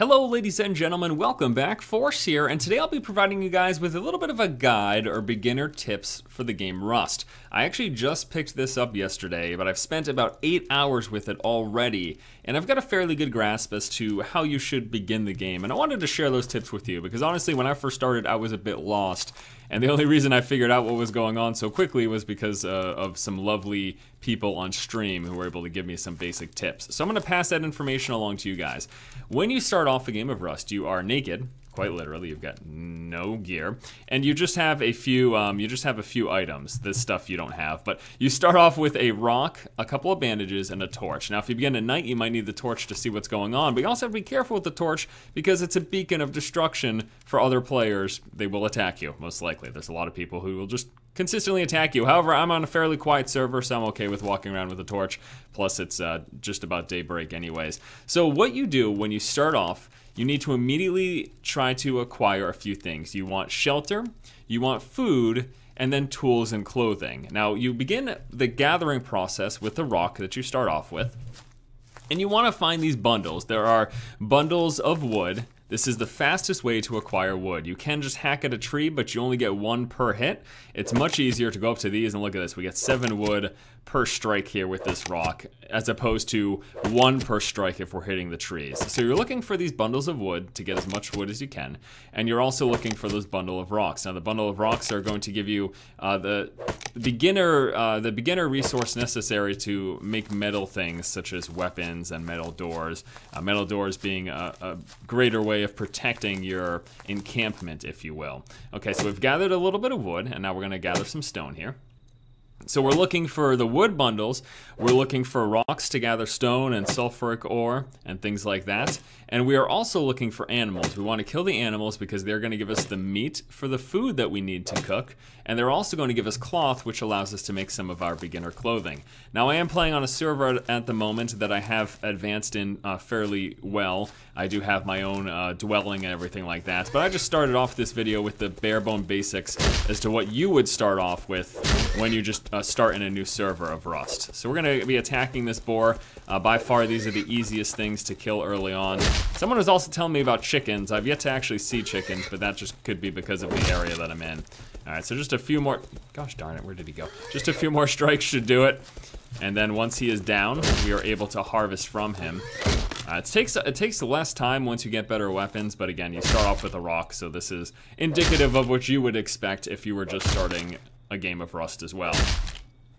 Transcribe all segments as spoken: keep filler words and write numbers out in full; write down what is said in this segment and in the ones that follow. Hello ladies and gentlemen, welcome back, Force here, and today I'll be providing you guys with a little bit of a guide or beginner tips for the game Rust. I actually just picked this up yesterday, but I've spent about eight hours with it already, and I've got a fairly good grasp as to how you should begin the game, and I wanted to share those tips with you, because honestly, when I first started, I was a bit lost, and the only reason I figured out what was going on so quickly was because uh, of some lovely people on stream who were able to give me some basic tips. So I'm gonna pass that information along to you guys. When you start off a game of Rust, you are naked, quite literally. You've got no gear, and you just have a few. Um, you just have a few items. This stuff you don't have, but you start off with a rock, a couple of bandages, and a torch. Now, if you begin at night, you might need the torch to see what's going on, but you also have to be careful with the torch because it's a beacon of destruction for other players. They will attack you, most likely. There's a lot of people who will just consistently attack you. However, I'm on a fairly quiet server, so I'm okay with walking around with a torch. Plus, it's uh, just about daybreak anyways. So what you do when you start off, you need to immediately try to acquire a few things. You want shelter, you want food, and then tools and clothing. Now, you begin the gathering process with the rock that you start off with, and you want to find these bundles. There are bundles of wood. This is the fastest way to acquire wood. You can just hack at a tree, but you only get one per hit. It's much easier to go up to these, and look at this, we get seven wood per strike here with this rock, as opposed to one per strike if we're hitting the trees. So you're looking for these bundles of wood to get as much wood as you can, and you're also looking for those bundle of rocks. Now the bundle of rocks are going to give you uh, the beginner uh, the beginner resource necessary to make metal things, such as weapons and metal doors. Uh, metal doors being a, a greater way of protecting your encampment, if you will. Okay, so we've gathered a little bit of wood, and now we're gonna gather some stone here. So we're looking for the wood bundles, we're looking for rocks to gather stone and sulfuric ore and things like that, and we are also looking for animals. We want to kill the animals because they're going to give us the meat for the food that we need to cook, and they're also going to give us cloth, which allows us to make some of our beginner clothing. Now I am playing on a server at the moment that I have advanced in uh, fairly well. I do have my own uh, dwelling and everything like that, but I just started off this video with the bare bone basics as to what you would start off with when you just Uh, start in a new server of Rust. So we're gonna be attacking this boar. Uh, by far, these are the easiest things to kill early on. Someone was also telling me about chickens. I've yet to actually see chickens, but that just could be because of the area that I'm in. All right, so just a few more, gosh darn it, where did he go? Just a few more strikes should do it. And then once he is down, we are able to harvest from him. Uh, it takes it takes less time once you get better weapons, but again, you start off with a rock, so this is indicative of what you would expect if you were just starting a game of Rust as well.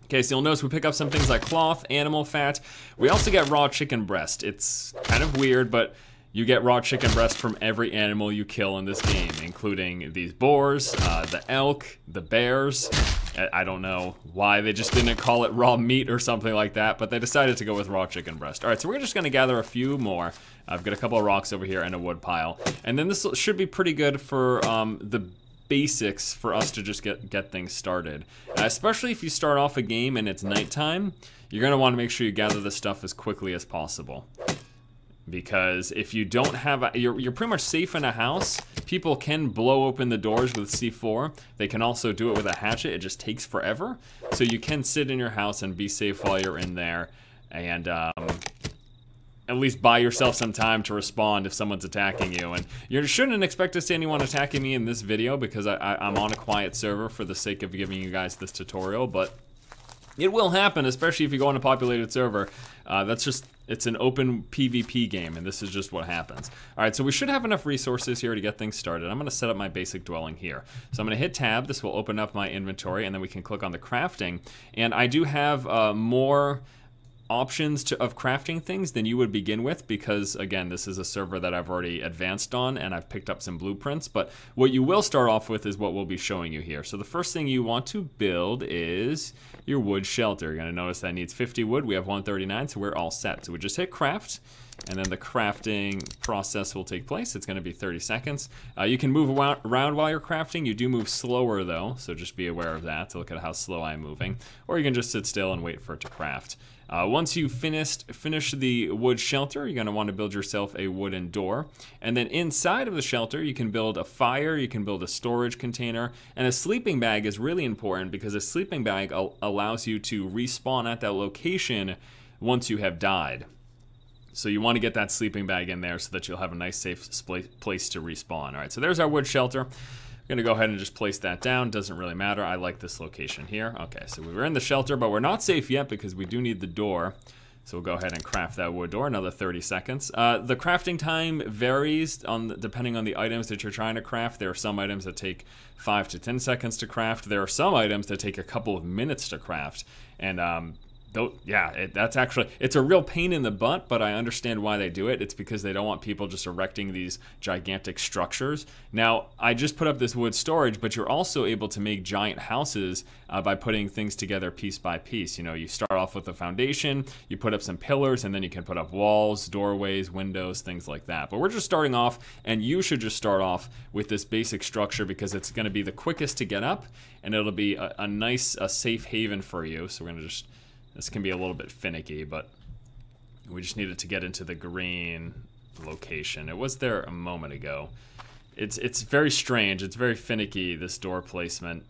Okay, so you'll notice we pick up some things like cloth, animal fat. We also get raw chicken breast. It's kind of weird, but you get raw chicken breast from every animal you kill in this game, including these boars, uh, the elk, the bears. I don't know why they just didn't call it raw meat or something like that, but they decided to go with raw chicken breast. All right, so we're just gonna gather a few more. I've got a couple of rocks over here and a wood pile. And then this should be pretty good for um, the basics for us to just get, get things started. Uh, especially if you start off a game and it's nighttime, you're gonna wanna make sure you gather this stuff as quickly as possible. Because if you don't have, a, you're, you're pretty much safe in a house. People can blow open the doors with C four. They can also do it with a hatchet, it just takes forever. So you can sit in your house and be safe while you're in there, and um, at least buy yourself some time to respond if someone's attacking you. And you shouldn't expect to see anyone attacking me in this video because I, I, I'm on a quiet server for the sake of giving you guys this tutorial, but it will happen, especially if you go on a populated server. Uh, that's just, it's an open PvP game, and this is just what happens. All right, so we should have enough resources here to get things started. I'm gonna set up my basic dwelling here. So I'm gonna hit tab, this will open up my inventory, and then we can click on the crafting. And I do have uh, more options to, of crafting things than you would begin with because, again, this is a server that I've already advanced on and I've picked up some blueprints, but what you will start off with is what we'll be showing you here. So the first thing you want to build is your wood shelter. You're gonna notice that needs fifty wood, we have one thirty-nine, so we're all set. So we just hit craft, and then the crafting process will take place. It's gonna be thirty seconds. Uh, you can move around while you're crafting. You do move slower though, so just be aware of that, to look at how slow I'm moving. Or you can just sit still and wait for it to craft. Uh, once you finished, finish the wood shelter, you're gonna wanna build yourself a wooden door. And then inside of the shelter, you can build a fire, you can build a storage container, and a sleeping bag is really important because a sleeping bag al- allows you to respawn at that location once you have died. So you want to get that sleeping bag in there so that you'll have a nice safe place to respawn. All right, so there's our wood shelter. We're gonna go ahead and just place that down. Doesn't really matter. I like this location here. Okay, so we were in the shelter, but we're not safe yet because we do need the door. So we'll go ahead and craft that wood door, another thirty seconds. Uh, the crafting time varies on the, depending on the items that you're trying to craft. There are some items that take five to ten seconds to craft. There are some items that take a couple of minutes to craft. And um, though, yeah, it, that's actually, it's a real pain in the butt, but I understand why they do it. It's because they don't want people just erecting these gigantic structures. Now, I just put up this wood storage, but you're also able to make giant houses uh, by putting things together piece by piece. You know, you start off with a foundation, you put up some pillars, and then you can put up walls, doorways, windows, things like that. But we're just starting off, and you should just start off with this basic structure because it's gonna be the quickest to get up, and it'll be a, a nice, a safe haven for you. So we're gonna just, this can be a little bit finicky, but we just needed to get into the green location. It was there a moment ago. It's it's very strange. It's very finicky, this door placement.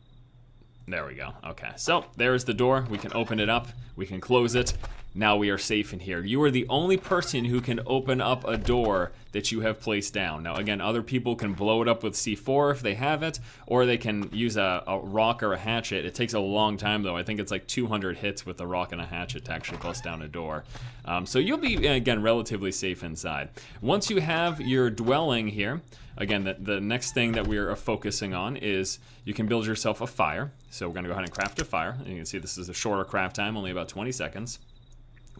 There we go. Okay, so there is the door. We can open it up. We can close it. Now we are safe in here. You are the only person who can open up a door that you have placed down. Now again, other people can blow it up with C four if they have it, or they can use a, a rock or a hatchet. It takes a long time though. I think it's like two hundred hits with a rock and a hatchet to actually bust down a door. Um, so you'll be, again, relatively safe inside. Once you have your dwelling here, again, the, the next thing that we are focusing on is you can build yourself a fire. So we're gonna go ahead and craft a fire. And you can see this is a shorter craft time, only about twenty seconds.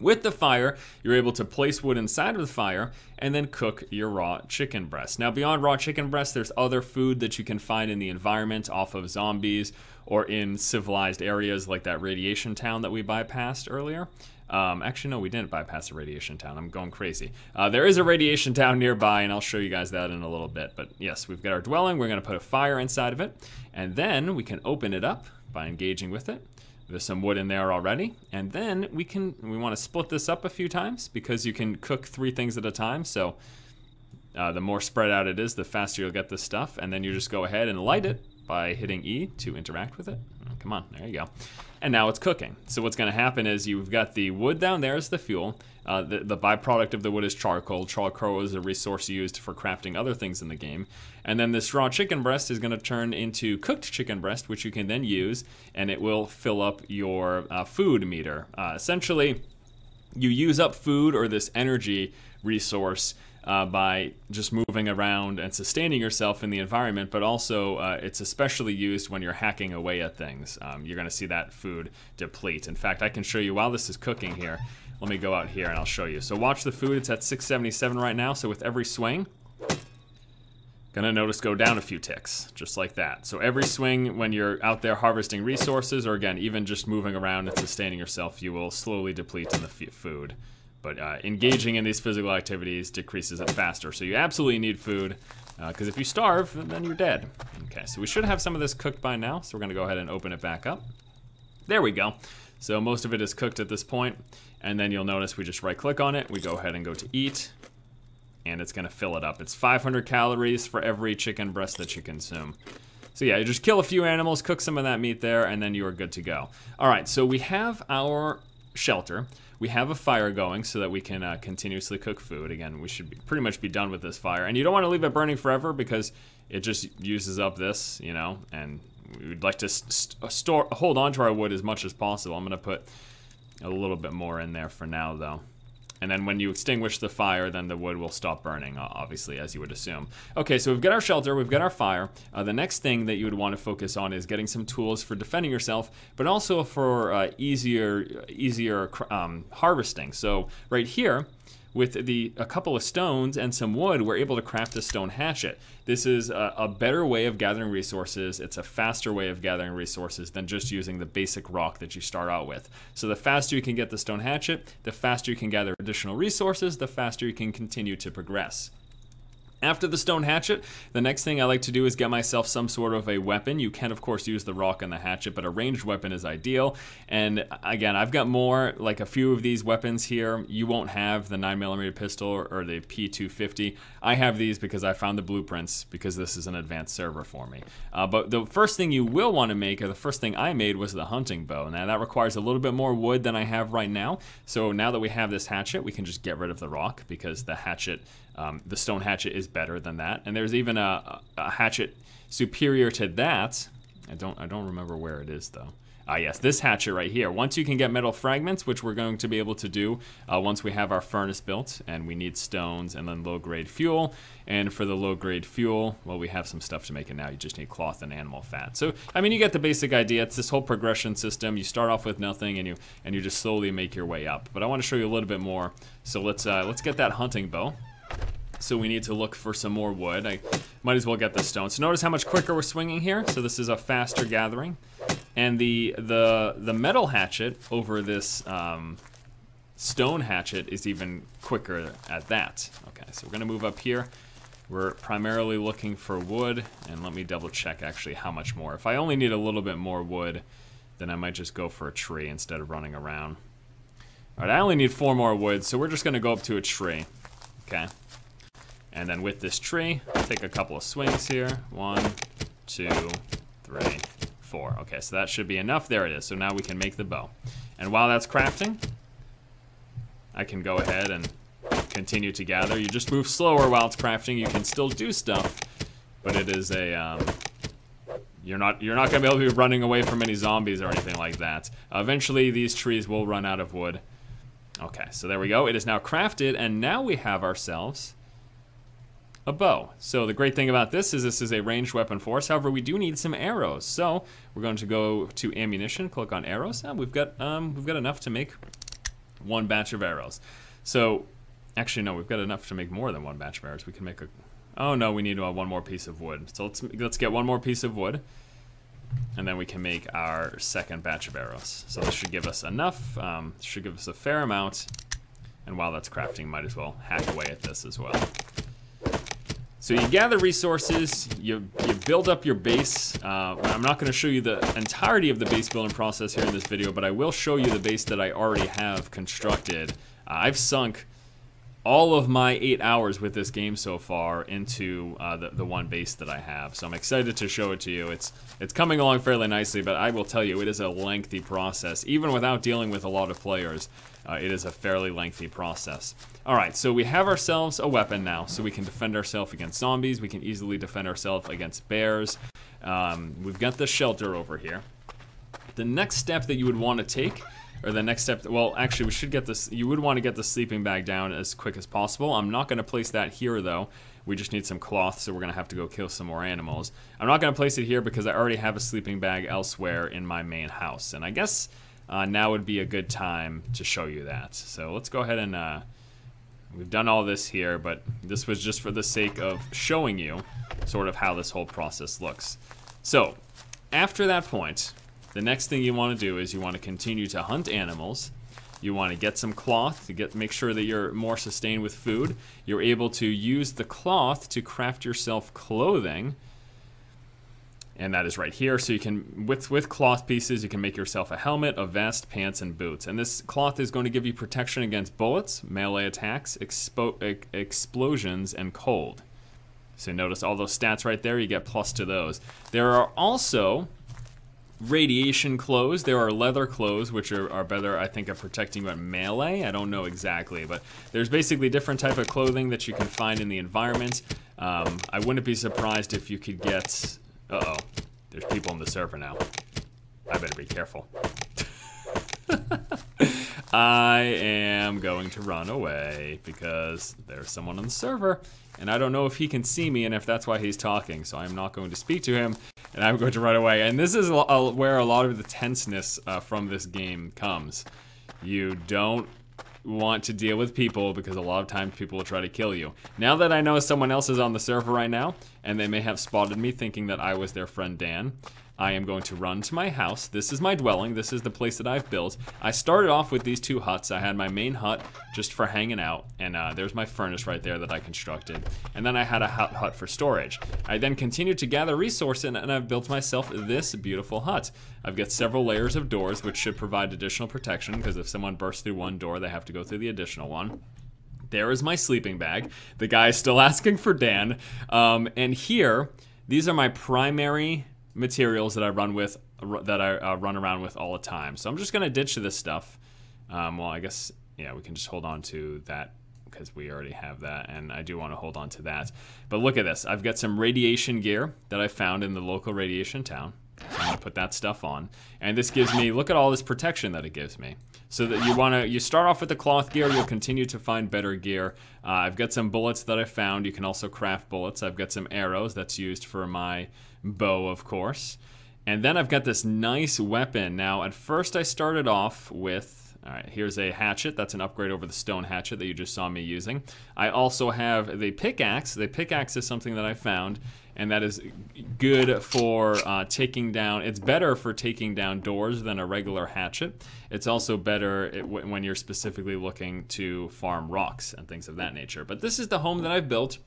With the fire, you're able to place wood inside of the fire and then cook your raw chicken breast. Now, beyond raw chicken breast, there's other food that you can find in the environment off of zombies or in civilized areas like that radiation town that we bypassed earlier. Um, actually, no, we didn't bypass the radiation town. I'm going crazy. Uh, there is a radiation town nearby, and I'll show you guys that in a little bit. But yes, we've got our dwelling. We're going to put a fire inside of it, and then we can open it up by engaging with it. There's some wood in there already, and then we can we want to split this up a few times because you can cook three things at a time. So uh, the more spread out it is, the faster you'll get this stuff. And then you just go ahead and light it by hitting E to interact with it. Oh, come on, there you go. And now it's cooking. So what's going to happen is you've got the wood down there as the fuel. Uh, the, the byproduct of the wood is charcoal. Charcoal is a resource used for crafting other things in the game. And then this raw chicken breast is going to turn into cooked chicken breast, which you can then use, and it will fill up your uh, food meter. Uh, essentially, you use up food or this energy resource uh, by just moving around and sustaining yourself in the environment, but also uh, it's especially used when you're hacking away at things. Um, you're going to see that food deplete. In fact, I can show you while this is cooking here. Let me go out here and I'll show you. So watch the food, it's at six seventy-seven right now, so with every swing, gonna notice go down a few ticks, just like that. So every swing when you're out there harvesting resources, or again, even just moving around and sustaining yourself, you will slowly deplete in the food. But uh, engaging in these physical activities decreases it faster. So you absolutely need food, because uh, if you starve, then you're dead. Okay, so we should have some of this cooked by now, so we're gonna go ahead and open it back up. There we go. So most of it is cooked at this point, and then you'll notice we just right click on it, we go ahead and go to eat, and it's gonna fill it up. It's five hundred calories for every chicken breast that you consume. So yeah, you just kill a few animals, cook some of that meat there, and then you are good to go. All right, so we have our shelter. We have a fire going so that we can uh, continuously cook food. Again, we should be, pretty much be done with this fire, and you don't wanna leave it burning forever because it just uses up this, you know, and we'd like to st store, hold on to our wood as much as possible. I'm gonna put a little bit more in there for now though. And then when you extinguish the fire, then the wood will stop burning, obviously, as you would assume. Okay, so we've got our shelter, we've got our fire. Uh, the next thing that you would want to focus on is getting some tools for defending yourself, but also for uh, easier, easier um, harvesting. So right here, with the, a couple of stones and some wood, we're able to craft a stone hatchet. This is a, a better way of gathering resources. It's a faster way of gathering resources than just using the basic rock that you start out with. So the faster you can get the stone hatchet, the faster you can gather additional resources, the faster you can continue to progress. After the stone hatchet, the next thing I like to do is get myself some sort of a weapon. You can, of course, use the rock and the hatchet, but a ranged weapon is ideal. And again, I've got more, like a few of these weapons here. You won't have the nine millimeter pistol or the P two fifty. I have these because I found the blueprints, because this is an advanced server for me. Uh, but the first thing you will want to make, or the first thing I made, was the hunting bow. Now, that requires a little bit more wood than I have right now. So now that we have this hatchet, we can just get rid of the rock, because the hatchet, Um, the stone hatchet is better than that, and there's even a, a hatchet superior to that. I don't, I don't remember where it is though. Ah, yes, this hatchet right here. Once you can get metal fragments, which we're going to be able to do uh, once we have our furnace built, and we need stones and then low-grade fuel. And for the low-grade fuel, well, we have some stuff to make it now. You just need cloth and animal fat. So, I mean, you get the basic idea. It's this whole progression system. You start off with nothing, and you and you just slowly make your way up. But I want to show you a little bit more. So let's uh, let's get that hunting bow. So we need to look for some more wood. I might as well get the stone. So notice how much quicker we're swinging here. So this is a faster gathering. And the the, the metal hatchet over this um, stone hatchet is even quicker at that. Okay, so we're gonna move up here. We're primarily looking for wood, and let me double check actually how much more. If I only need a little bit more wood, then I might just go for a tree instead of running around. All right, I only need four more wood, so we're just gonna go up to a tree, okay? And then with this tree, take a couple of swings here. One, two, three, four. Okay, so that should be enough. There it is. So now we can make the bow. And while that's crafting, I can go ahead and continue to gather. You just move slower while it's crafting. You can still do stuff, but it is a... Um, You're not you're not gonna be able to be running away from any zombies or anything like that. Uh, eventually, these trees will run out of wood. Okay, so there we go. It is now crafted, and now we have ourselves a bow. So the great thing about this is this is a ranged weapon for us. However, we do need some arrows. So we're going to go to ammunition, click on arrows, and we've got um, we've got enough to make one batch of arrows. So actually, no, we've got enough to make more than one batch of arrows. We can make a. Oh no, we need uh, one more piece of wood. So let's let's get one more piece of wood, and then we can make our second batch of arrows. So this should give us enough. Um, should give us a fair amount. And while that's crafting, might as well hack away at this as well. So you gather resources, you, you build up your base. Uh, I'm not gonna show you the entirety of the base building process here in this video, but I will show you the base that I already have constructed. Uh, I've sunk all of my eight hours with this game so far into uh, the, the one base that I have. So I'm excited to show it to you. It's, it's coming along fairly nicely, but I will tell you, it is a lengthy process. Even without dealing with a lot of players, uh, it is a fairly lengthy process. All right, so we have ourselves a weapon now, so we can defend ourselves against zombies. We can easily defend ourselves against bears. Um, we've got the shelter over here. The next step that you would want to take or the next step, well, actually, we should get this, you would want to get the sleeping bag down as quick as possible. I'm not going to place that here, though. We just need some cloth, so we're going to have to go kill some more animals. I'm not going to place it here because I already have a sleeping bag elsewhere in my main house. And I guess uh, now would be a good time to show you that. So let's go ahead and, uh, we've done all this here, but this was just for the sake of showing you sort of how this whole process looks. So after that point, the next thing you want to do is you want to continue to hunt animals. You want to get some cloth to get make sure that you're more sustained with food. You're able to use the cloth to craft yourself clothing. And that is right here. So you can, with, with cloth pieces, you can make yourself a helmet, a vest, pants, and boots. And this cloth is going to give you protection against bullets, melee attacks, expo ex explosions, and cold. So notice all those stats right there, you get plus to those. There are also radiation clothes. There are leather clothes, which are, are better, I think, at protecting you at melee. I don't know exactly, but there's basically different type of clothing that you can find in the environment. Um, I wouldn't be surprised if you could get... Uh-oh. There's people in the server now. I better be careful. I am going to run away because there's someone on the server, and I don't know if he can see me and if that's why he's talking, so I'm not going to speak to him. And I'm going to run away. And this is where a lot of the tenseness uh, from this game comes. You don't want to deal with people because a lot of times people will try to kill you. Now that I know someone else is on the server right now, and they may have spotted me thinking that I was their friend Dan, I am going to run to my house. This is my dwelling. This is the place that I've built. I started off with these two huts. I had my main hut just for hanging out, and uh, there's my furnace right there that I constructed. And then I had a hut, hut for storage. I then continued to gather resources, and, and I've built myself this beautiful hut. I've got several layers of doors, which should provide additional protection, because if someone bursts through one door, they have to go through the additional one. There is my sleeping bag. The guy is still asking for Dan. Um, and here, these are my primary materials that I run with, that I uh, run around with all the time. So I'm just gonna ditch this stuff. Um, well, I guess, yeah, we can just hold on to that because we already have that, and I do wanna hold on to that. But look at this, I've got some radiation gear that I found in the local radiation town. So I'm gonna put that stuff on. And this gives me, look at all this protection that it gives me. So that you wanna, you start off with the cloth gear, you'll continue to find better gear. Uh, I've got some bullets that I found. You can also craft bullets. I've got some arrows that's used for my bow, of course. And then I've got this nice weapon. Now, at first I started off with, all right, here's a hatchet. That's an upgrade over the stone hatchet that you just saw me using. I also have the pickaxe. The pickaxe is something that I found, and that is good for uh, taking down, it's better for taking down doors than a regular hatchet. It's also better it, when you're specifically looking to farm rocks and things of that nature. But this is the home that I've built.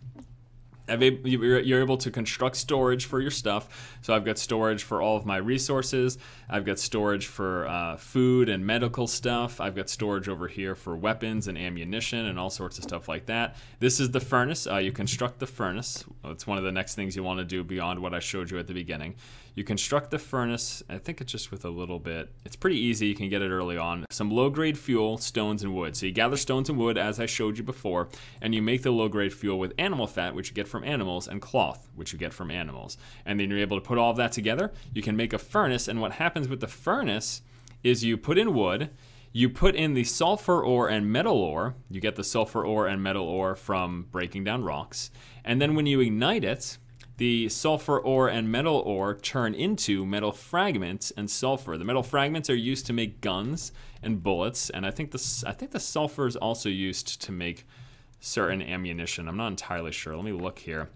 You're able to construct storage for your stuff. So I've got storage for all of my resources. I've got storage for uh, food and medical stuff. I've got storage over here for weapons and ammunition and all sorts of stuff like that. This is the furnace. Uh, you construct the furnace. It's one of the next things you want to do beyond what I showed you at the beginning. You construct the furnace. I think it's just with a little bit. It's pretty easy. You can get it early on. Some low-grade fuel, stones, and wood. So you gather stones and wood, as I showed you before, and you make the low-grade fuel with animal fat, which you get from animals, and cloth, which you get from animals. And then you're able to put all of that together. You can make a furnace, and what happens with the furnace is you put in wood, you put in the sulfur ore and metal ore. You get the sulfur ore and metal ore from breaking down rocks. And then when you ignite it, the sulfur ore and metal ore turn into metal fragments and sulfur. The metal fragments are used to make guns and bullets, and I think the, I think the sulfur is also used to make certain ammunition. I'm not entirely sure. Let me look here.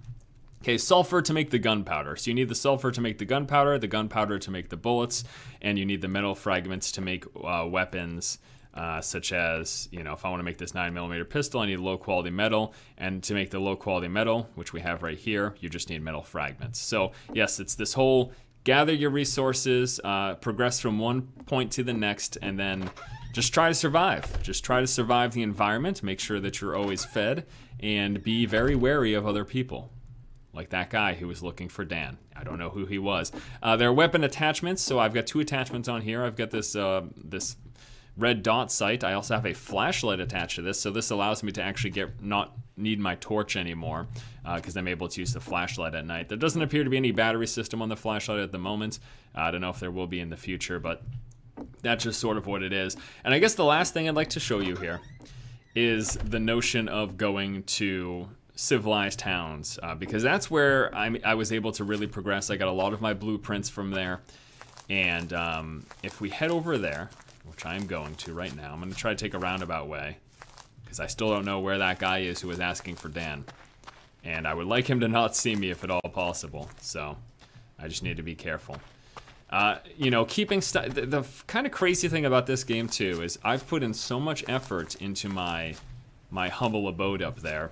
Okay, sulfur to make the gunpowder. So you need the sulfur to make the gunpowder, the gunpowder to make the bullets, and you need the metal fragments to make uh, weapons. Uh, such as, you know, if I want to make this nine millimeter pistol, I need low quality metal, and to make the low quality metal, which we have right here, you just need metal fragments. So yes, it's this whole gather your resources, uh, progress from one point to the next, and then just try to survive. Just try to survive the environment, make sure that you're always fed, and be very wary of other people. Like that guy who was looking for Dan. I don't know who he was. Uh, there are weapon attachments, so I've got two attachments on here. I've got this, uh, this red dot sight. I also have a flashlight attached to this, so this allows me to actually get not need my torch anymore because uh, I'm able to use the flashlight at night. There doesn't appear to be any battery system on the flashlight at the moment. Uh, I don't know if there will be in the future, but that's just sort of what it is. And I guess the last thing I'd like to show you here is the notion of going to civilized towns uh, because that's where I'm, I was able to really progress. I got a lot of my blueprints from there, and um, if we head over there, which I am going to right now. I'm gonna try to take a roundabout way because I still don't know where that guy is who was asking for Dan. And I would like him to not see me if at all possible. So I just need to be careful. Uh, you know, keeping st the, the kind of crazy thing about this game too is I've put in so much effort into my, my humble abode up there.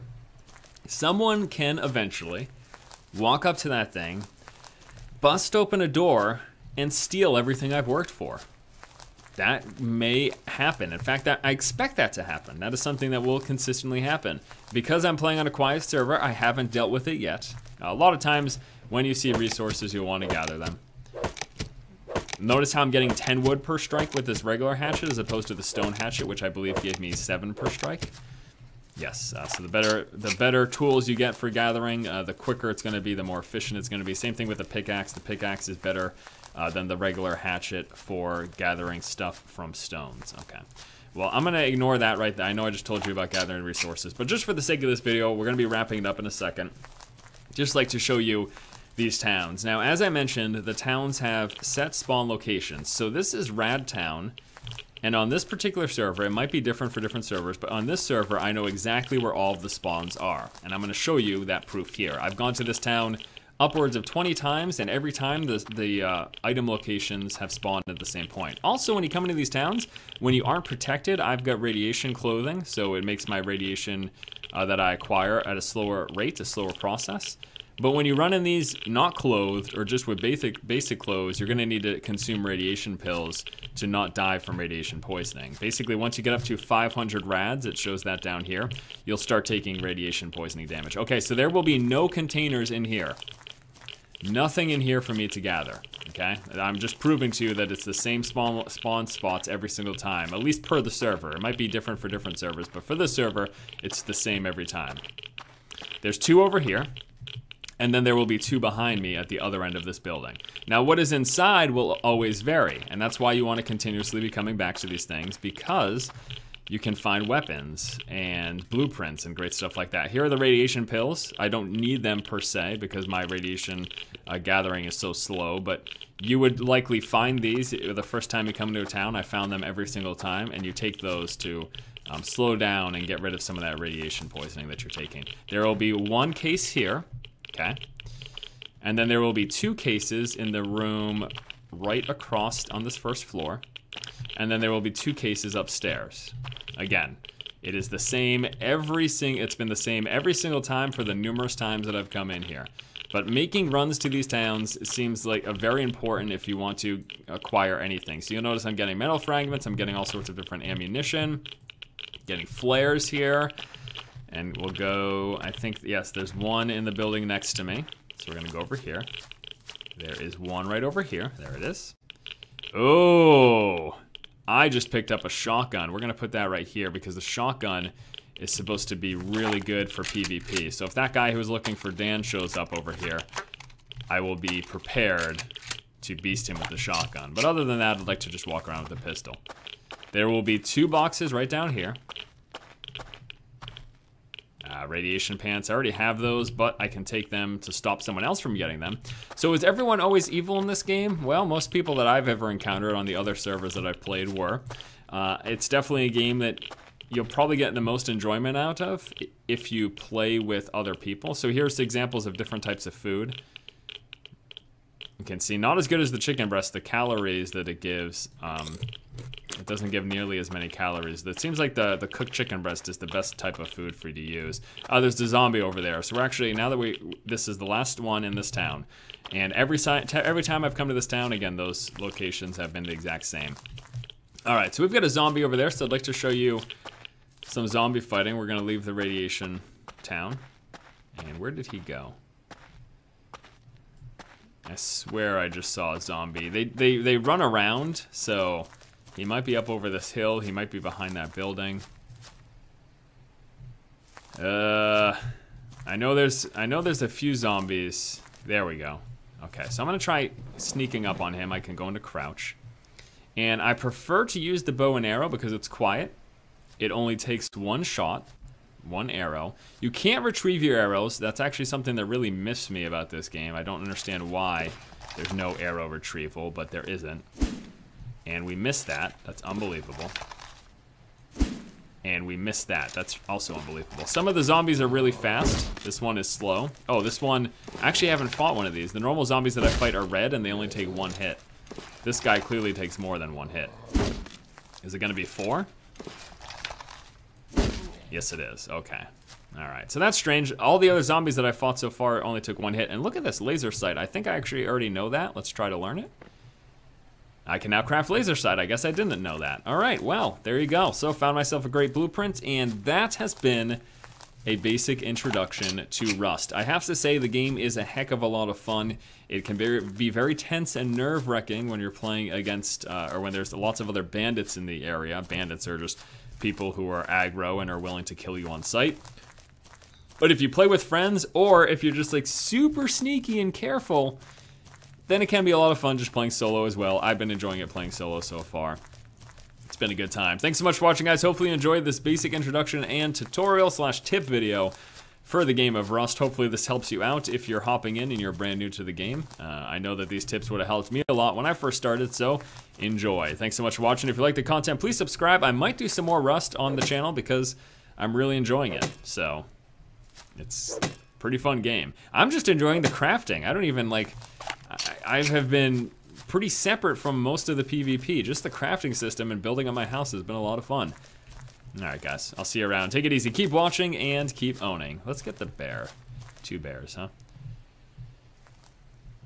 Someone can eventually walk up to that thing, bust open a door, and steal everything I've worked for. That may happen. In fact, I expect that to happen. That is something that will consistently happen. Because I'm playing on a quiet server, I haven't dealt with it yet. A lot of times, when you see resources, you'll want to gather them. Notice how I'm getting ten wood per strike with this regular hatchet as opposed to the stone hatchet, which I believe gave me seven per strike. Yes, uh, so the better the better tools you get for gathering, uh, the quicker it's gonna be, the more efficient it's gonna be. Same thing with the pickaxe. The pickaxe is better Uh, than the regular hatchet for gathering stuff from stones. Okay, well, I'm gonna ignore that right there. I know I just told you about gathering resources, but just for the sake of this video, we're gonna be wrapping it up in a second. Just like to show you these towns. Now, as I mentioned, the towns have set spawn locations. So this is Rad Town, and on this particular server, it might be different for different servers, but on this server, I know exactly where all of the spawns are. And I'm gonna show you that proof here. I've gone to this town upwards of twenty times, and every time the, the uh, item locations have spawned at the same point. Also, when you come into these towns, when you aren't protected, I've got radiation clothing, so it makes my radiation uh, that I acquire at a slower rate, a slower process. But when you run in these not clothed or just with basic basic clothes, you're gonna need to consume radiation pills to not die from radiation poisoning. Basically, once you get up to five hundred rads, it shows that down here, you'll start taking radiation poisoning damage. Okay, so there will be no containers in here. Nothing in here for me to gather, okay? I'm just proving to you that it's the same spawn, spawn spots every single time, at least per the server. It might be different for different servers, but for this server, it's the same every time. There's two over here. And then there will be two behind me at the other end of this building. Now, what is inside will always vary, and that's why you want to continuously be coming back to these things, because you can find weapons and blueprints and great stuff like that. Here are the radiation pills. I don't need them per se because my radiation uh, gathering is so slow, but you would likely find these the first time you come into a town. I found them every single time, and you take those to um, slow down and get rid of some of that radiation poisoning that you're taking. There will be one case here. Okay, and then there will be two cases in the room right across on this first floor, and then there will be two cases upstairs. Again, it is the same every single, it's been the same every single time for the numerous times that I've come in here. But making runs to these towns seems like a very important if you want to acquire anything. So you'll notice I'm getting metal fragments, I'm getting all sorts of different ammunition, getting flares here. And we'll go, I think, yes, there's one in the building next to me. So we're gonna go over here. There is one right over here. There it is. Oh, I just picked up a shotgun. We're gonna put that right here because the shotgun is supposed to be really good for PvP. So if that guy who's looking for Dan shows up over here, I will be prepared to beast him with the shotgun. But other than that, I'd like to just walk around with a pistol. There will be two boxes right down here. Uh, radiation pants, I already have those, but I can take them to stop someone else from getting them. So is everyone always evil in this game? Well, most people that I've ever encountered on the other servers that I've played were. Uh, it's definitely a game that you'll probably get the most enjoyment out of if you play with other people. So here's examples of different types of food. You can see not as good as the chicken breast, the calories that it gives. Um, It doesn't give nearly as many calories. It seems like the, the cooked chicken breast is the best type of food for you to use. Uh, there's the zombie over there. So we're actually, now that we, this is the last one in this town. And every, si every time I've come to this town, again, those locations have been the exact same. All right, so we've got a zombie over there. So I'd like to show you some zombie fighting. We're gonna leave the radiation town. And where did he go? I swear I just saw a zombie. They, they, they run around, so... He might be up over this hill. He might be behind that building. Uh, I know there's I know there's a few zombies. There we go. Okay, so I'm gonna try sneaking up on him. I can go into crouch. And I prefer to use the bow and arrow because it's quiet. It only takes one shot, one arrow. You can't retrieve your arrows. That's actually something that really missed me about this game. I don't understand why there's no arrow retrieval, but there isn't. And we missed that. That's unbelievable. And we missed that. That's also unbelievable. Some of the zombies are really fast. This one is slow. Oh, this one, I actually haven't fought one of these. The normal zombies that I fight are red and they only take one hit. This guy clearly takes more than one hit. Is it gonna be four? Yes, it is. Okay. All right, so that's strange. All the other zombies that I fought so far only took one hit. And look at this laser sight. I think I actually already know that. Let's try to learn it. I can now craft laser sight. I guess I didn't know that. All right, well, there you go. So found myself a great blueprint, and that has been a basic introduction to Rust. I have to say the game is a heck of a lot of fun. It can be very tense and nerve-wracking when you're playing against, uh, or when there's lots of other bandits in the area. Bandits are just people who are aggro and are willing to kill you on sight. But if you play with friends, or if you're just like super sneaky and careful, then it can be a lot of fun just playing solo as well. I've been enjoying it playing solo so far. It's been a good time. Thanks so much for watching, guys. Hopefully you enjoyed this basic introduction and tutorial slash tip video for the game of Rust. Hopefully this helps you out if you're hopping in and you're brand new to the game. Uh, I know that these tips would have helped me a lot when I first started, so enjoy. Thanks so much for watching. If you like the content, please subscribe. I might do some more Rust on the channel because I'm really enjoying it. So it's... pretty fun game. I'm just enjoying the crafting. I don't even like, I, I have been pretty separate from most of the PvP. Just the crafting system and building on my house has been a lot of fun. All right, guys, I'll see you around. Take it easy, keep watching, and keep owning. Let's get the bear. Two bears, huh?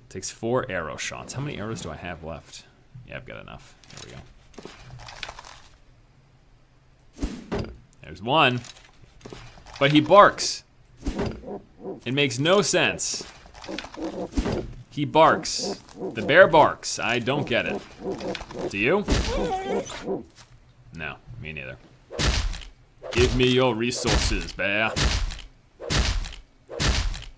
Takes four arrow shots. How many arrows do I have left? Yeah, I've got enough. There we go. There's one. But he barks. It makes no sense. He barks. The bear barks. I don't get it. Do you? No, me neither. Give me your resources, bear.